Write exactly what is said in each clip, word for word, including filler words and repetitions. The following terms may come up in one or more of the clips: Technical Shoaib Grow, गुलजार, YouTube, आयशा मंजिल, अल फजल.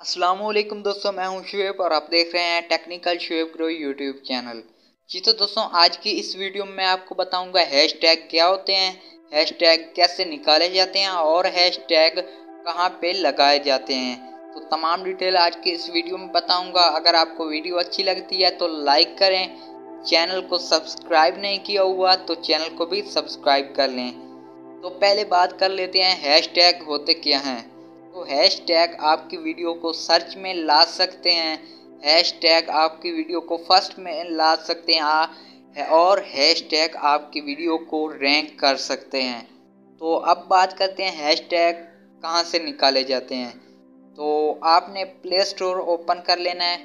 अस्सलामुअलैकुम दोस्तों, मैं हूं शुएब और आप देख रहे हैं technical Shoaib grow YouTube channel. जी तो दोस्तों, आज की इस वीडियो में आपको बताऊंगा हैशटैग क्या होते हैं, हैशटैग कैसे निकाले जाते हैं और हैशटैग कहां पे लगाए जाते हैं। तो तमाम डिटेल आज की इस वीडियो में बताऊंगा। अगर आपको वीडियो अच्छी लगती है तो लाइक करें, चैनल को सब्सक्राइब नहीं किया हुआ तो चैनल को भी सब्सक्राइब कर लें। तो पहले बात कर लेते हैं हैशटैग होते क्या हैं। तो हैशटैग आपकी वीडियो को सर्च में ला सकते हैं, हैशटैग आपकी वीडियो को फर्स्ट में ला सकते हैं और हैशटैग आपकी वीडियो को रैंक कर सकते हैं। तो अब बात करते हैं हैशटैग कहाँ से निकाले जाते हैं। तो आपने प्ले स्टोर ओपन कर लेना है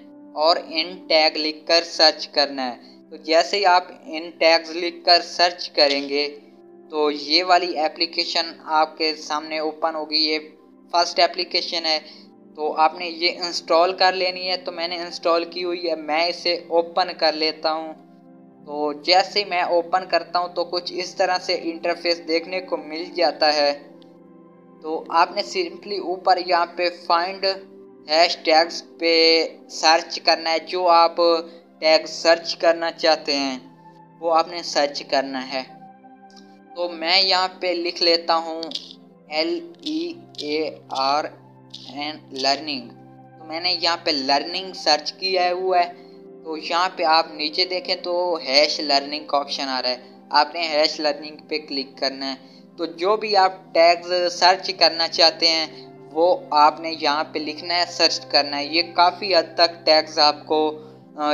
और इन टैग लिखकर सर्च करना है। तो जैसे ही आप इन टैग्स लिखकर सर्च करेंगे तो ये वाली एप्लीकेशन आपके सामने ओपन होगी। ये फर्स्ट एप्लीकेशन है, तो आपने ये इंस्टॉल कर लेनी है। तो मैंने इंस्टॉल की हुई है, मैं इसे ओपन कर लेता हूँ। तो जैसे मैं ओपन करता हूँ तो कुछ इस तरह से इंटरफेस देखने को मिल जाता है। तो आपने सिंपली ऊपर यहाँ पे फाइंड हैशटैग्स पे सर्च करना है। जो आप टैग सर्च करना चाहते हैं वो आपने सर्च करना है। तो मैं यहाँ पे लिख लेता हूँ L E A R N learning. तो मैंने यहाँ पे लर्निंग सर्च किया हुआ है। तो यहाँ पे आप नीचे देखें तो हैश लर्निंग का ऑप्शन आ रहा है, आपने हैश लर्निंग पे क्लिक करना है। तो जो भी आप टैग्स सर्च करना चाहते हैं वो आपने यहाँ पे लिखना है, सर्च करना है। ये काफ़ी हद तक टैग्स आपको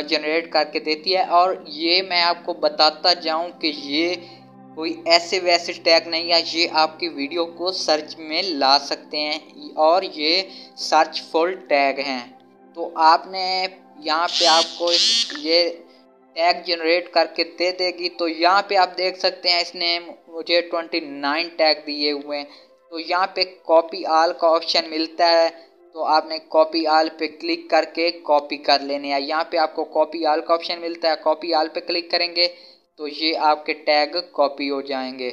जनरेट करके देती है। और ये मैं आपको बताता जाऊँ कि ये कोई ऐसे वैसे टैग नहीं है, ये आपकी वीडियो को सर्च में ला सकते हैं और ये सर्च फुल टैग हैं। तो आपने यहाँ पे आपको ये टैग जनरेट करके दे देगी। तो यहाँ पे आप देख सकते हैं इसने मुझे उनतीस टैग दिए हुए हैं। तो यहाँ पे कॉपी आल का ऑप्शन मिलता है, तो आपने कॉपी आल पे क्लिक करके कॉपी कर लेने है। यहाँ पे आपको कॉपी आल का ऑप्शन मिलता है, कॉपी आल पे क्लिक करेंगे तो ये आपके टैग कॉपी हो जाएंगे।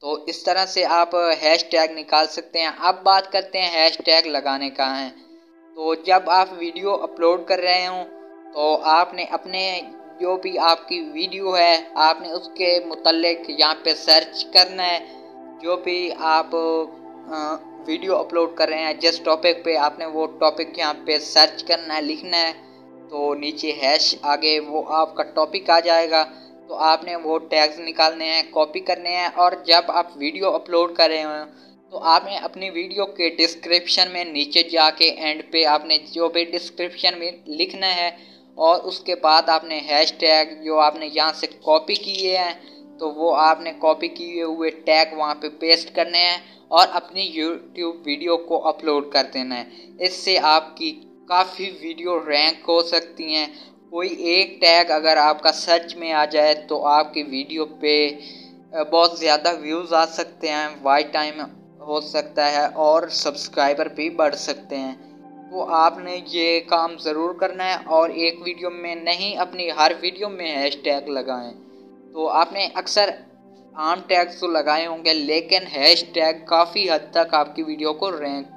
तो इस तरह से आप हैशटैग निकाल सकते हैं। अब बात करते हैं हैशटैग लगाने का है। तो जब आप वीडियो अपलोड कर रहे हों तो आपने अपने जो भी आपकी वीडियो है आपने उसके मुतल्लिक यहाँ पे सर्च करना है। जो भी आप वीडियो अपलोड कर रहे हैं जिस टॉपिक पे, आपने वो टॉपिक यहाँ पे सर्च करना है, लिखना है। तो नीचे हैश आगे वो आपका टॉपिक आ जाएगा। तो आपने वो टैग्स निकालने हैं, कॉपी करने हैं। और जब आप वीडियो अपलोड कर रहे हो तो आपने अपनी वीडियो के डिस्क्रिप्शन में नीचे जाके एंड पे आपने जो भी डिस्क्रिप्शन में लिखना है और उसके बाद आपने हैशटैग जो आपने यहाँ से कॉपी किए हैं तो वो आपने कॉपी किए हुए टैग वहाँ पे पेस्ट करने हैं और अपनी यूट्यूब वीडियो को अपलोड कर देना है। इससे आपकी काफ़ी वीडियो रैंक हो सकती हैं। कोई एक टैग अगर आपका सर्च में आ जाए तो आपकी वीडियो पे बहुत ज़्यादा व्यूज़ आ सकते हैं, वाच टाइम हो सकता है और सब्सक्राइबर भी बढ़ सकते हैं। तो आपने ये काम ज़रूर करना है और एक वीडियो में नहीं, अपनी हर वीडियो में हैशटैग लगाएं। तो आपने अक्सर आम टैग्स तो लगाए होंगे लेकिन हैशटैग काफ़ी हद तक आपकी वीडियो को रैंक